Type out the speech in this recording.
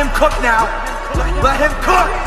him cook now. Let him cook.